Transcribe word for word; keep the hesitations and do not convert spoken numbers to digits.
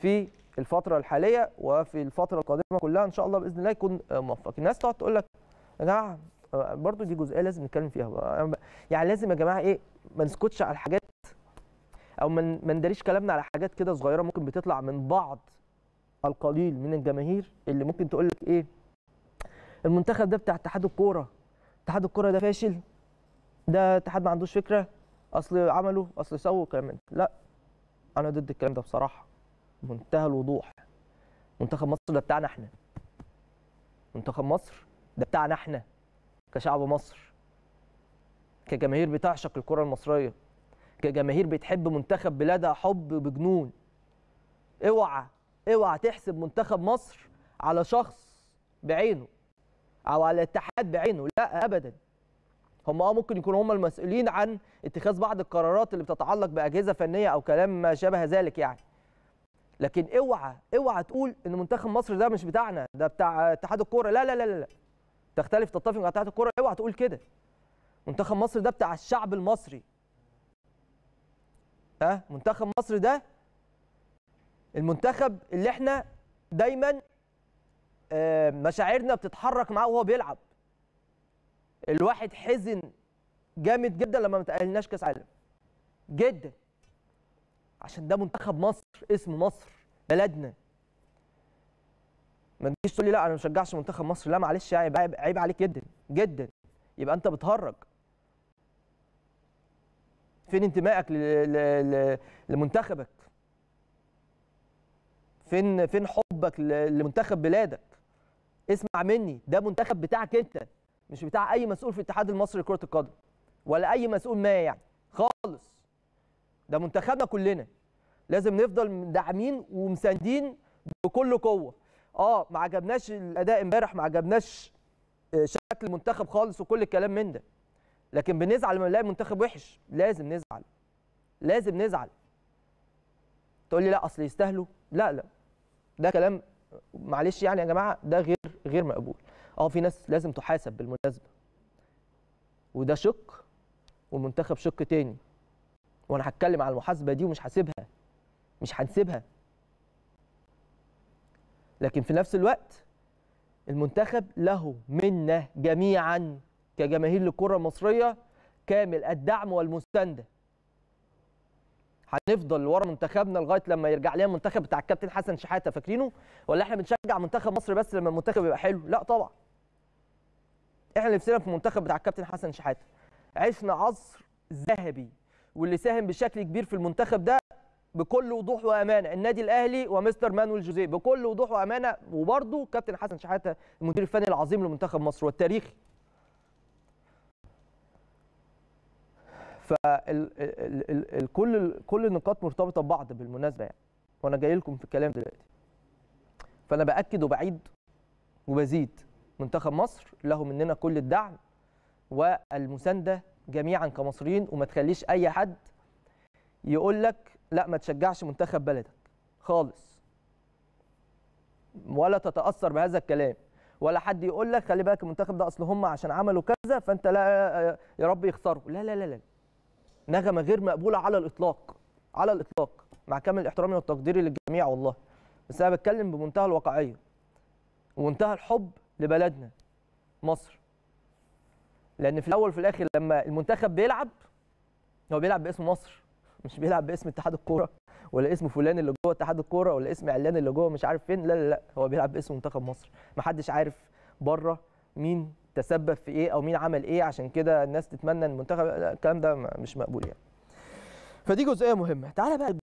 في الفترة الحالية وفي الفترة القادمة كلها إن شاء الله بإذن الله يكون موفق. الناس تقعد تقول لك يا جماعة برضه دي جزئية لازم نتكلم فيها، يعني لازم يا جماعة إيه ما نسكتش على الحاجات أو ما نداريش كلامنا على حاجات كده صغيرة ممكن بتطلع من بعض القليل من الجماهير اللي ممكن تقول لك إيه المنتخب ده بتاع اتحاد الكورة، اتحاد الكورة ده فاشل، ده اتحاد ما عندوش فكرة، أصل عمله أصل سووا كلام من ده. لا أنا ضد الكلام ده بصراحة بمنتهى الوضوح. منتخب مصر ده بتاعنا احنا، منتخب مصر ده بتاعنا احنا كشعب مصر، كجماهير بتعشق الكرة المصرية، كجماهير بتحب منتخب بلادها حب بجنون. اوعى اوعى تحسب منتخب مصر على شخص بعينه او على اتحاد بعينه، لا ابدا. هم اه ممكن يكونوا هم المسؤولين عن اتخاذ بعض القرارات اللي بتتعلق باجهزه فنيه او كلام ما شابه ذلك يعني، لكن اوعى اوعى تقول ان منتخب مصر ده مش بتاعنا ده بتاع اتحاد الكوره. لا لا لا لا تختلف تتفق مع اتحاد الكوره، اوعى تقول كده. منتخب مصر ده بتاع الشعب المصري، ها منتخب مصر ده المنتخب اللي احنا دايما مشاعرنا بتتحرك معاه وهو بيلعب. الواحد حزن جامد جدا لما ما تأهلناش كاس عالم جدا، عشان ده منتخب مصر، اسم مصر، بلدنا. ما تجيش تقول لي لا انا ما بشجعش منتخب مصر، لا معلش يعني عيب عليك جدا جدا، يبقى انت بتهرج. فين انتمائك لمنتخبك؟ فين فين حبك لمنتخب بلادك؟ اسمع مني، ده منتخب بتاعك انت، مش بتاع اي مسؤول في الاتحاد المصري لكرة القدم ولا اي مسؤول ما يعني خالص. ده منتخبنا كلنا، لازم نفضل داعمين ومساندين بكل قوه. اه ما عجبناش الاداء امبارح، ما عجبناش شكل المنتخب خالص وكل الكلام من ده، لكن بنزعل لما نلاقي منتخب وحش، لازم نزعل لازم نزعل. تقول لي لا اصل يستاهلوا، لا لا ده كلام معلش يعني يا جماعه ده غير غير مقبول. اه في ناس لازم تحاسب بالمناسبه، وده شق والمنتخب شق تاني، وانا هتكلم على المحاسبه دي ومش هسيبها مش هنسيبها، لكن في نفس الوقت المنتخب له منا جميعا كجماهير الكره المصريه كامل الدعم والمسانده. هنفضل ورا منتخبنا لغايه لما يرجع لنا المنتخب بتاع الكابتن حسن شحاته، فاكرينه؟ ولا احنا بنشجع منتخب مصر بس لما المنتخب يبقى حلو؟ لا طبعا. احنا نفسنا في المنتخب بتاع الكابتن حسن شحاته. عشنا عصر ذهبي، واللي ساهم بشكل كبير في المنتخب ده بكل وضوح وامانه النادي الاهلي ومستر مانويل جوزيه، بكل وضوح وامانه، وبرده كابتن حسن شحاته المدير الفني العظيم لمنتخب مصر والتاريخي. فالكل كل النقاط مرتبطه ببعض بالمناسبه يعني، وانا جاي لكم في الكلام دلوقتي. فانا باكد وبعيد وبزيد، منتخب مصر له مننا كل الدعم والمسانده جميعا كمصريين، وما تخليش اي حد يقول لك لا ما تشجعش منتخب بلدك خالص، ولا تتاثر بهذا الكلام، ولا حد يقول لك خلي بالك المنتخب ده اصل هم عشان عملوا كذا فانت لا يا رب يخسروا. لا لا لا لا، نغمه غير مقبوله على الاطلاق على الاطلاق، مع كامل احترامي والتقدير للجميع والله، بس انا بتكلم بمنتهى الواقعيه ومنتهى الحب لبلدنا مصر، لأن في الأول وفي الآخر لما المنتخب بيلعب هو بيلعب باسم مصر، مش بيلعب باسم اتحاد الكورة ولا اسم فلان اللي جوه اتحاد الكورة ولا اسم علان اللي جوه مش عارف فين، لا لا لا هو بيلعب باسم منتخب مصر، محدش عارف بره مين تسبب في إيه أو مين عمل إيه، عشان كده الناس تتمنى المنتخب، الكلام ده مش مقبول يعني. فدي جزئية مهمة. تعالى بقى